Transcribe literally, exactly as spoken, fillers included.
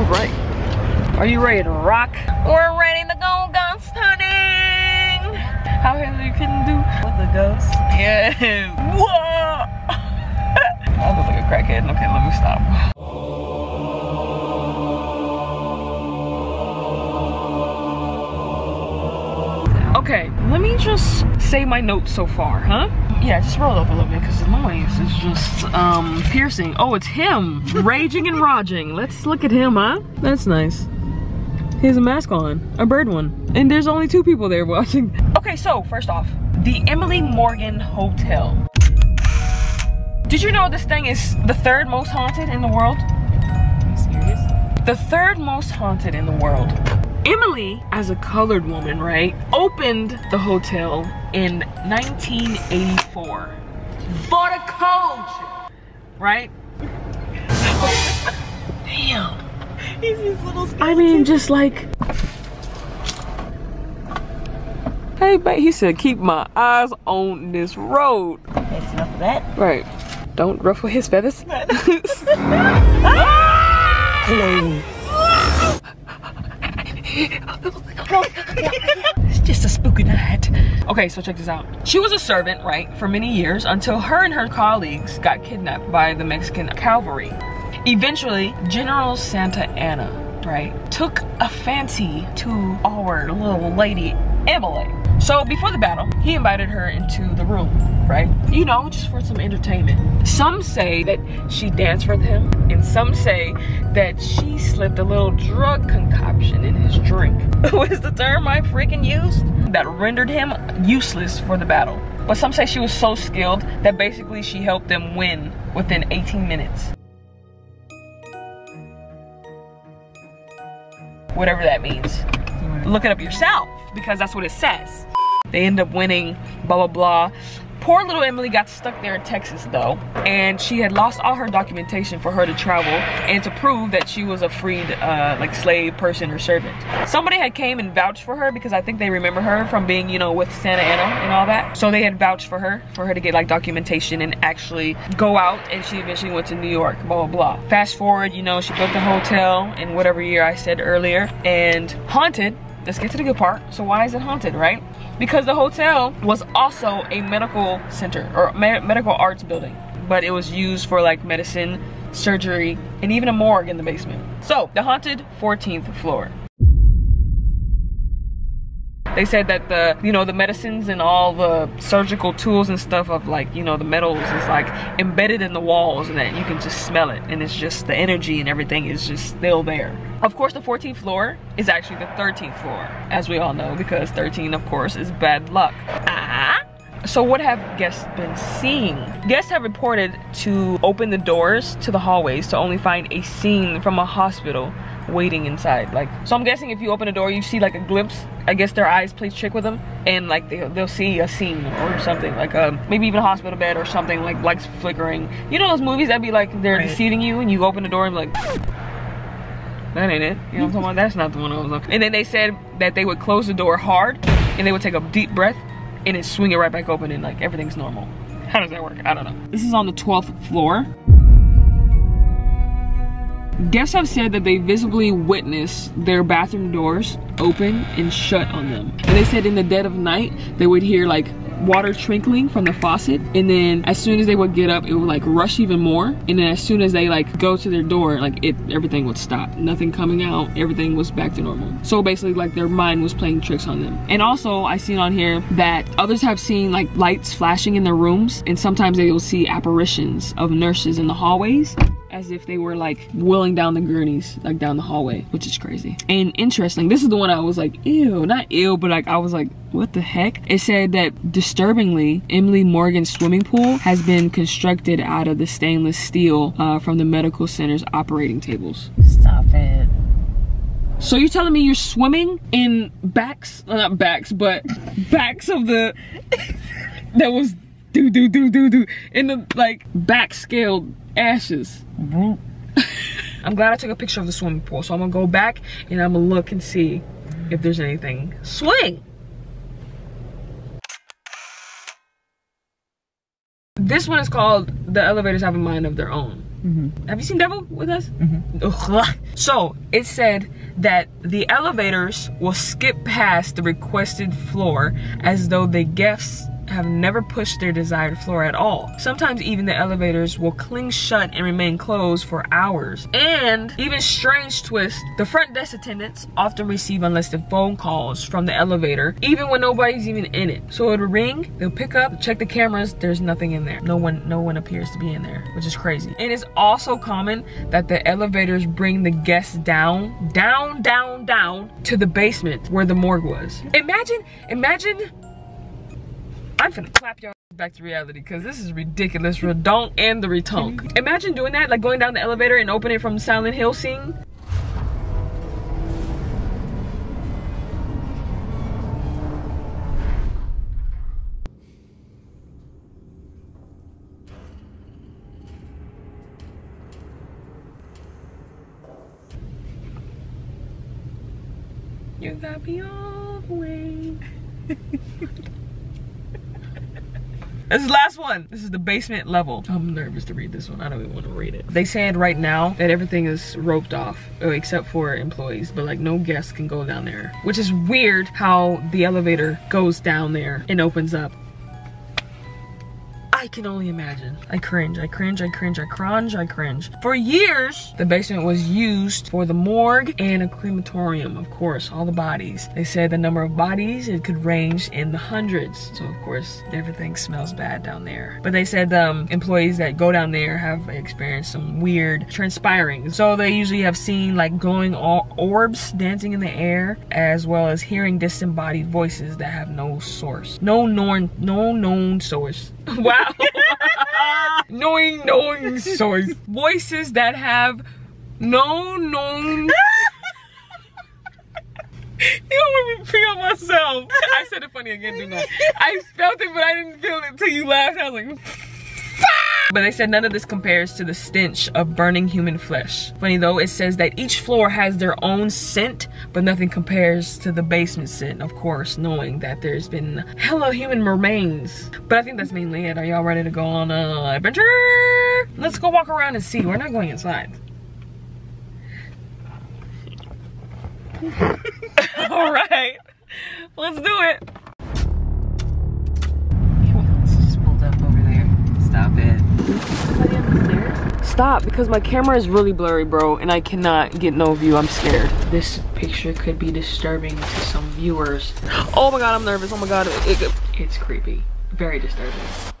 All right. Are you ready to rock? We're ready to go ghost hunting. How have you couldn't do with the ghost? Yes. Whoa. I look like a crackhead. Okay, let me stop. Okay, let me just say my notes so far, huh? Yeah, I just rolled up a little bit because the noise is just um, piercing. Oh, it's him, raging and raging. Let's look at him, huh? That's nice. He has a mask on, a bird one. And there's only two people there watching. Okay, so first off, the Emily Morgan Hotel. Did you know this thing is the third most haunted in the world? Are you serious? The third most haunted in the world. Emily, as a colored woman, right, opened the hotel in nineteen eighty-four. Bought a coach, right? Damn. He's these little skeletons. I mean, just like. Hey, babe, he said, keep my eyes on this road. That's enough of that. Right. Don't ruffle his feathers. Hello. It's just a spooky night. Okay, so check this out. She was a servant, right, for many years until her and her colleagues got kidnapped by the Mexican Calvary. Eventually, General Santa Anna, right, took a fancy to our little lady Emily. So before the battle, he invited her into the room, right? You know, just for some entertainment. Some say that she danced with him, and some say that she slipped a little drug concoction in his drink. What is the term I freaking used? That rendered him useless for the battle. But some say she was so skilled that basically she helped them win within eighteen minutes. Whatever that means. Look it up yourself, because that's what it says. They end up winning, blah, blah, blah. Poor little Emily got stuck there in Texas though, and she had lost all her documentation for her to travel and to prove that she was a freed uh, like slave person or servant. Somebody had came and vouched for her because I think they remember her from being, you know, with Santa Anna and all that. So they had vouched for her, for her to get like documentation and actually go out, and she eventually went to New York, blah, blah, blah. Fast forward, you know, she built the hotel in whatever year I said earlier, and haunted. Let's get to the good part. So why is it haunted, right? Because the hotel was also a medical center or me medical arts building, but it was used for like medicine, surgery, and even a morgue in the basement. So the haunted fourteenth floor. They said that the, you know, the medicines and all the surgical tools and stuff of like, you know, the metals is like embedded in the walls, and that you can just smell it, and it's just the energy and everything is just still there. Of course, the fourteenth floor is actually the thirteenth floor, as we all know, because thirteen, of course, is bad luck. Ah. So what have guests been seeing? Guests have reported to open the doors to the hallways to only find a scene from a hospital waiting inside. Like, so I'm guessing if you open a door, you see like a glimpse. I guess their eyes play trick with them, and like they, they'll see a scene or something, like a, maybe even a hospital bed or something, like lights flickering. You know those movies that be like they're right. Deceiving you, and you open the door and be like, that ain't it. You know what I'm talking about? That's not the one I was looking. And then they said that they would close the door hard, and they would take a deep breath, and then swing it right back open, and like everything's normal. How does that work? I don't know. This is on the twelfth floor. Guests have said that they visibly witnessed their bathroom doors open and shut on them. And they said in the dead of night, they would hear like water trickling from the faucet. And then as soon as they would get up, it would like rush even more. And then as soon as they like go to their door, like it, everything would stop. Nothing coming out, everything was back to normal. So basically like their mind was playing tricks on them. And also I seen on here that others have seen like lights flashing in their rooms. And sometimes they will see apparitions of nurses in the hallways, as if they were like wheeling down the gurneys, like down the hallway, which is crazy. And interesting, this is the one I was like, ew, not ew, but like I was like, what the heck? It said that disturbingly, Emily Morgan's swimming pool has been constructed out of the stainless steel uh, from the medical center's operating tables. Stop it. So you're telling me you're swimming in backs, well, not backs, but backs of the, that was do, do, do, do, do, in the like back scaled ashes. I'm glad I took a picture of the swimming pool, so I'm gonna go back and I'm gonna look and see if there's anything. Swing! This one is called The Elevators Have a Mind of Their Own. Mm-hmm. Have you seen Devil with us? Mm-hmm. So it said that the elevators will skip past the requested floor as though the guests have never pushed their desired floor at all. Sometimes even the elevators will cling shut and remain closed for hours. And even strange twist, the front desk attendants often receive unlisted phone calls from the elevator, even when nobody's even in it. So it'll ring, they'll pick up, check the cameras, there's nothing in there. No one, no one appears to be in there, which is crazy. And it's also common that the elevators bring the guests down, down, down, down to the basement where the morgue was. Imagine, imagine, I'm finna clap y'all back to reality because this is ridiculous. Redonk and the retonk. Imagine doing that, like going down the elevator and opening from Silent Hill scene. You got me all the way. This is the last one. This is the basement level. I'm nervous to read this one. I don't even want to read it. They said right now that everything is roped off except for employees, but like no guests can go down there, which is weird how the elevator goes down there and opens up. I can only imagine. I cringe, I cringe, I cringe, I cringe, I cringe. For years, the basement was used for the morgue and a crematorium, of course, all the bodies. They said the number of bodies, it could range in the hundreds. So of course, everything smells bad down there. But they said um, employees that go down there have experienced some weird transpiring. So they usually have seen like glowing orbs dancing in the air, as well as hearing disembodied voices that have no source. No known, no known source. Wow. Knowing, knowing source. Voices that have no known. You don't want me to feel myself. I said it funny again, didn't I? I felt it, but I didn't feel it until you laughed. I was like, but they said none of this compares to the stench of burning human flesh. Funny though, it says that each floor has their own scent, but nothing compares to the basement scent, of course, knowing that there's been hella human remains. But I think that's mainly it. Are y'all ready to go on an adventure? Let's go walk around and see. We're not going inside. All right, let's do it. Stop it. Somebody on the stairs? Stop, because my camera is really blurry, bro, and I cannot get no view. I'm scared. This picture could be disturbing to some viewers. Oh my god, I'm nervous. Oh my god, it, it, it's creepy. Very disturbing.